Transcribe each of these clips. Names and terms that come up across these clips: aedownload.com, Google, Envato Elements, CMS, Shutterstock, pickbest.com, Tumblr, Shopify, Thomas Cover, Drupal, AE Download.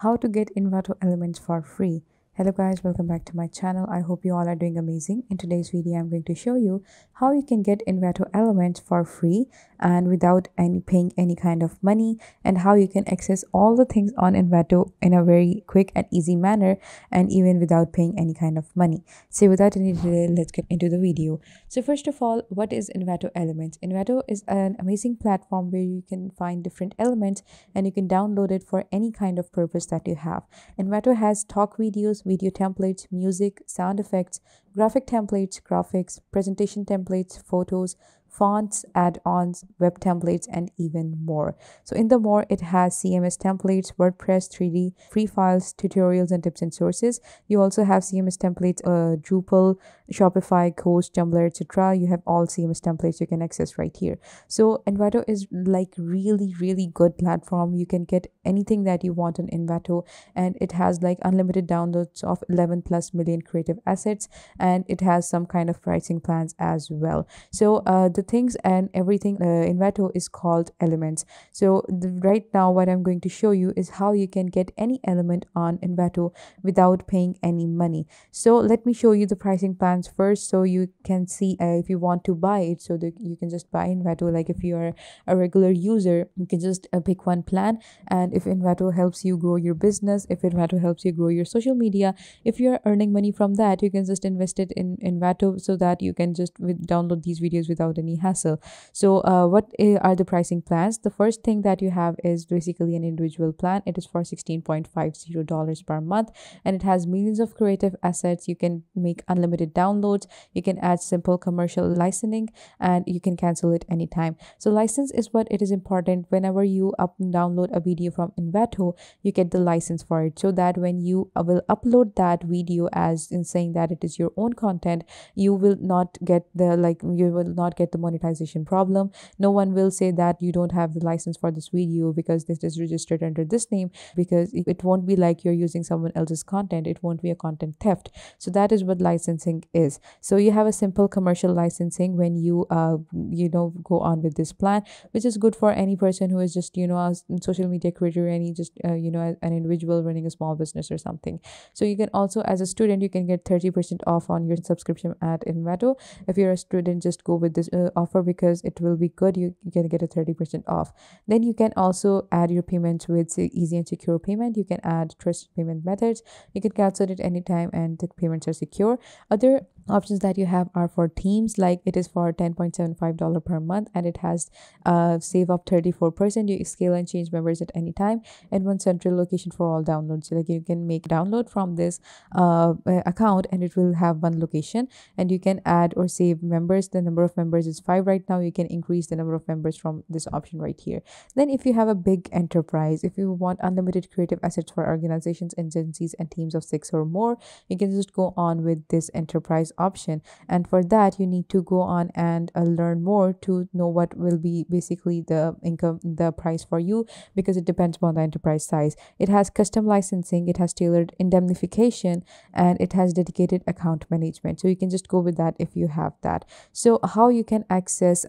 How to get Envato Elements for free. Hello guys, welcome back to my channel. I hope you all are doing amazing. In today's video, I'm going to show you how you can get Envato Elements for free and without paying any kind of money, and how you can access all the things on Envato in a very quick and easy manner, and even without paying any kind of money. So without any delay, let's get into the video. So first of all, what is Envato Elements? Envato is an amazing platform where you can find different elements and you can download it for any kind of purpose that you have. Envato has talk videos, video templates, music, sound effects, graphic templates, graphics, presentation templates, photos, fonts, add-ons, web templates, and even more. So in the more, it has CMS templates, WordPress, 3D, free files, tutorials, and tips and sources. You also have CMS templates, Drupal, Shopify, Ghost, Tumblr, etc. You have all CMS templates you can access right here. So Envato is like really good platform. You can get anything that you want on Envato, and it has like unlimited downloads of 11+ million creative assets, and it has some kind of pricing plans as well. So the things and everything Envato is called Elements. So right now what I'm going to show you is how you can get any element on Envato without paying any money. So let me show you the pricing plans first, so you can see if you want to buy it, so that you can just buy Envato. Like if you are a regular user, you can just pick one plan, and if Envato helps you grow your business, if Envato helps you grow your social media, if you are earning money from that, you can just invest it in Envato, so that you can just download these videos without any hassle. So what are the pricing plans? The first thing that you have is basically an individual plan. It is for $16.50 per month, and it has millions of creative assets. You can make unlimited downloads, you can add simple commercial licensing, and you can cancel it anytime. So license is what it is important. Whenever you download a video from Envato, you get the license for it, so that when you will upload that video as in saying that it is your own content, you will not get the the monetization problem. No one will say that you don't have the license for this video because this is registered under this name, because it won't be like you're using someone else's content. It won't be a content theft. So that is what licensing is. So you have a simple commercial licensing when you go on with this plan, which is good for any person who is just a social media creator, any just an individual running a small business or something. So you can also, as a student, you can get 30% off on your subscription at Envato. If you're a student, just go with this offer because it will be good. You can get a 30% off. Then you can also add your payments with easy and secure payment. You can add trusted payment methods. You can cancel it anytime, and the payments are secure. Other options that you have are for themes. Like it is for $10.75 per month, and it has save up 34%. You scale and change members at any time, and one central location for all downloads. So like you can make download from this account, and it will have one location, and you can add or save members. The number of members is 5 right now. You can increase the number of members from this option right here. Then if you have a big enterprise, if you want unlimited creative assets for organizations, agencies, and teams of 6 or more, you can just go on with this enterprise option. And for that, you need to go on and learn more to know what will be basically the income, the price for you, because it depends upon the enterprise size. It has custom licensing, it has tailored indemnification, and it has dedicated account management. So you can just go with that if you have that. So how you can access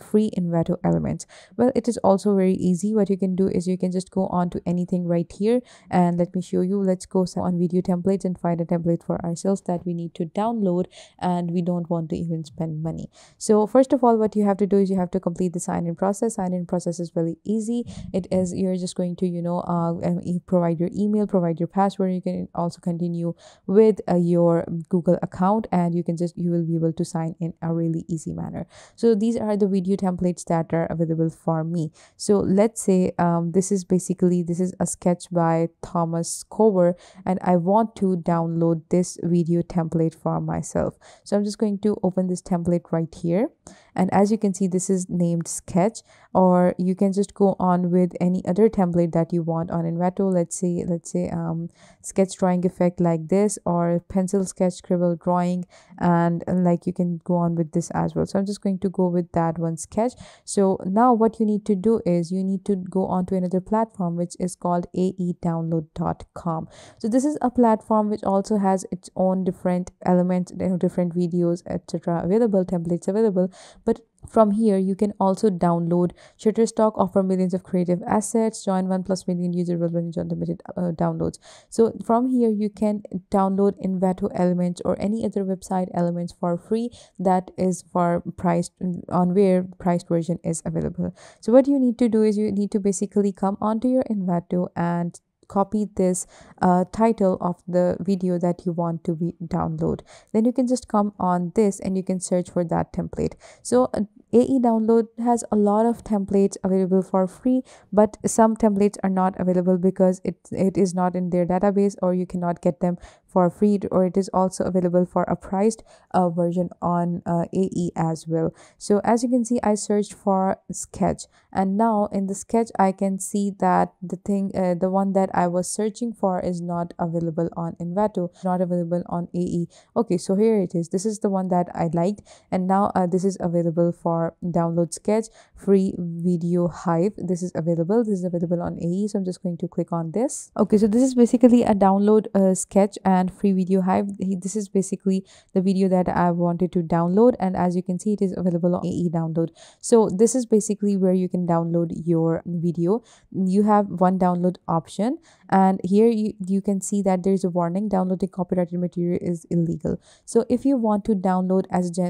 free Envato Elements? Well, it is also very easy. What you can do is you can just go on to anything right here, and let me show you. Let's go on video templates and find a template for ourselves that we need to download, and we don't want to even spend money. So first of all, what you have to do is you have to complete the sign-in process. Sign-in process is really easy. It is, you're just going to provide your email, provide your password. You can also continue with your Google account, and you will be able to sign in a really easy manner. So these are the video templates that are available for me. So let's say this is a sketch by Thomas Cover, and I want to download this video template for myself. So I'm just going to open this template right here, and as you can see, this is named sketch, or you can just go on with any other template that you want on Envato. Let's say sketch drawing effect like this, or pencil sketch, scribble drawing, and like you can go on with this as well. So I'm just going to go with that one sketch. So now what you need to do is you need to go on to another platform, which is called aedownload.com. so this is a platform which also has its own different elements, different videos, etc. available, templates available, but From here, you can also download Shutterstock, offer millions of creative assets, join 1+ million user will manage unlimited downloads. So from here, you can download Envato Elements or any other website elements for free that is for priced on where priced version is available. So what you need to do is you need to basically come onto your Envato and copy this title of the video that you want to be download. Then you can just come on this and you can search for that template. So AE Download has a lot of templates available for free, but some templates are not available because it is not in their database, or you cannot get them for free, or it is also available for a priced version on AE as well. So as you can see, I searched for sketch, and now in the sketch I can see that the one that I was searching for is not available on Envato, not available on AE. Okay, so here it is. This is the one that I liked, and now this is available for download sketch free video hive. This is available on AE, so I'm just going to click on this. Okay, so this is basically a download sketch and free video hive. This is basically the video that I wanted to download, and as you can see, it is available on AE Download. So this is basically where you can download your video. You have one download option, and here you can see that there is a warning: downloading copyrighted material is illegal. So if you want to download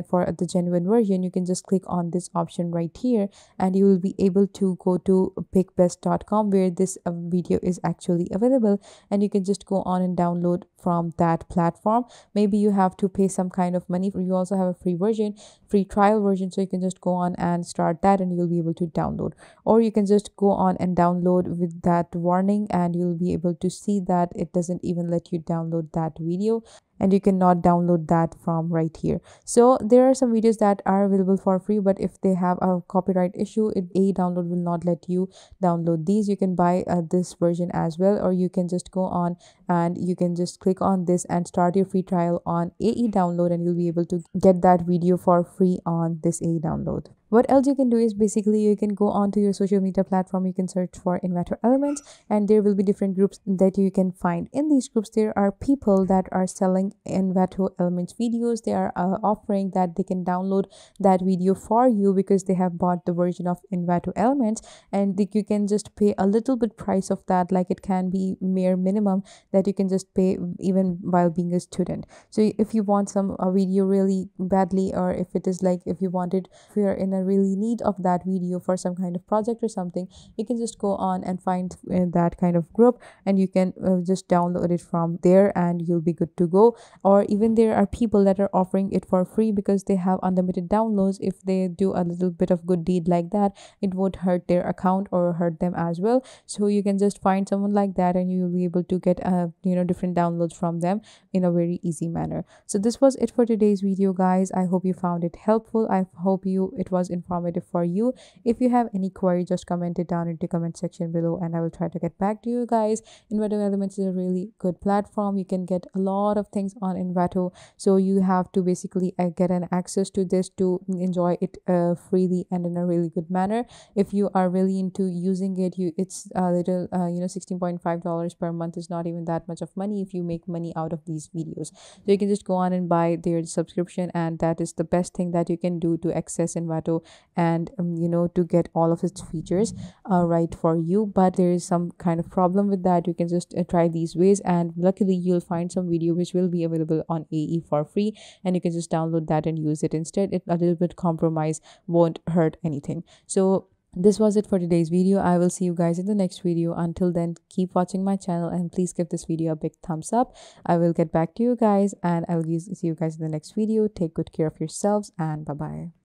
for the genuine version, you can just click on this option right here, and you will be able to go to pickbest.com where this video is actually available, and you can just go on and download from that platform. Maybe you have to pay some kind of money. You also have a free version, free trial version, so you can just go on and start that and you'll be able to download. Or you can just go on and download with that warning, and you'll be able to see that it doesn't even let you download that video, and you cannot download that from right here. So there are some videos that are available for free, but if they have a copyright issue, AE Download will not let you download these. You can buy this version as well, or you can just go on and you can just click on this and start your free trial on AE Download, and you'll be able to get that video for free on this AE Download. What else you can do is basically you can go on to your social media platform. You can search for Envato Elements, and there will be different groups that you can find. In these groups, there are people that are selling Envato Elements videos. They are offering that they can download that video for you because they have bought the version of Envato Elements, and you can just pay a little bit price of that. Like, it can be mere minimum that you can just pay even while being a student. So if you want a video really badly, or if you're in a really need of that video for some kind of project or something, you can just go on and find that kind of group, and you can just download it from there, and you'll be good to go. Or even there are people that are offering it for free because they have unlimited downloads. If they do a little bit of good deed like that, it won't hurt their account or hurt them as well. So you can just find someone like that, and you'll be able to get different downloads from them in a very easy manner. So this was it for today's video, guys. I hope you found it helpful. I hope it was informative for you. If you have any query, just comment it down in the comment section below, and I will try to get back to you guys. Envato Elements is a really good platform. You can get a lot of things on Envato, so you have to basically get an access to this to enjoy it freely and in a really good manner. If you are really into using it, it's a little $16.5 per month is not even that much of money if you make money out of these videos. So you can just go on and buy their subscription, and that is the best thing that you can do to access Envato and to get all of its features right for you. But there is some kind of problem with that. You can just try these ways, and luckily you'll find some video which will be available on AE for free, and you can just download that and use it instead. A little bit compromise won't hurt anything. So this was it for today's video. I will see you guys in the next video. Until then, keep watching my channel, and please give this video a big thumbs up. I will get back to you guys, and I will see you guys in the next video. Take good care of yourselves, and bye bye.